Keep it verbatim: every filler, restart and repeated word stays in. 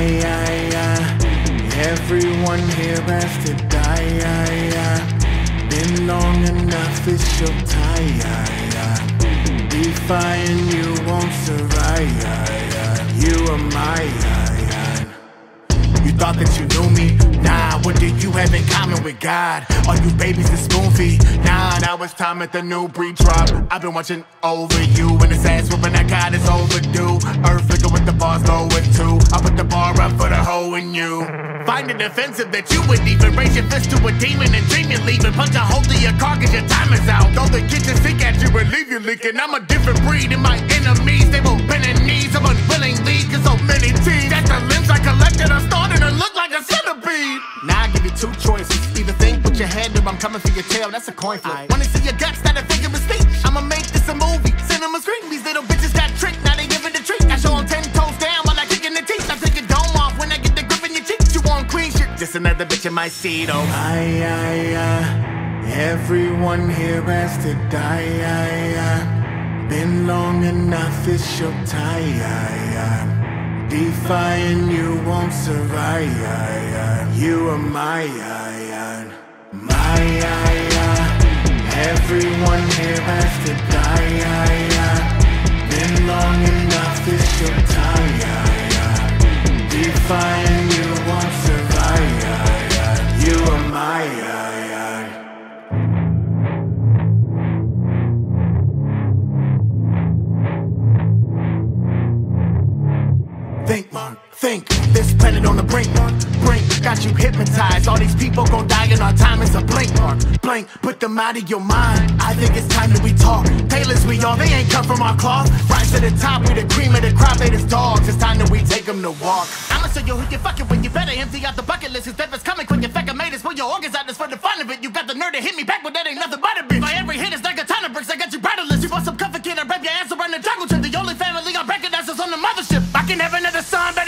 I, I, I. Everyone here has to die, I, I. Been long enough, it's your tie, I, I. Defying you won't survive, I, I. You are my, I, I. You thought that you knew me? Nah, what do you have in common with God? Are you babies and spoon feed? Nah, now it's time that the new breed drop. I've been watching over you, and this ass whooping I got is overdue. Earth flicker with the bars lower too. I put the bar up for the hoe in you. Find it offensive that you would even raise your fist to a demon and dream you're leaving. Punch a hole through your car cause your time is out. Throw the kitchen sink at you and leave you leaking. I'm a different breed, and my enemies, they won't bend their knees. I'm unwillingly cause so many teams that the limbs I collected are starting to look like a centipede. Now I give you two choices. Either think with your head or I'm coming for your tail. That's a coin flip. I wanna see your guts, not a figure of speech. I'ma make this a movie. Cinema screen. These little bitches got tricked. Now they giving the treat. I show them ten toes down while I kick in the teeth. I take your dome off when I get the grip in your cheeks. You want clean shit? Just another bitch in my seat, oh. Aye, aye, aye. Everyone here has to die, aye, aye. Been long enough, it's your tie, aye, aye. Defying you won't survive, you are my iron, my iron. Everyone here has to die, been long enough, it's your time. Defying you won't survive, you are my iron. Think, think, this planet on the brink, brink, got you hypnotized. All these people gon' die in our time, it's a blink, blink, put them out of your mind. I think it's time that we talk, tailors we are, they ain't come from our cloth. Rise to the top, we the cream of the crop, they just dogs, it's time that we take them to walk. I'ma show you who you fuckin' when you better empty out the bucket list. Cause death is coming quick, you fuckin' made us, pull your organs out, this for the fun of it. You got the nerve to hit me back, but that ain't nothing but a bitch. My every hit is like a ton of bricks, I got you bridleless. You want some comfort, kid, I wrap your ass around the jungle trip. The only family I recognize is on the mothership. I can have another son.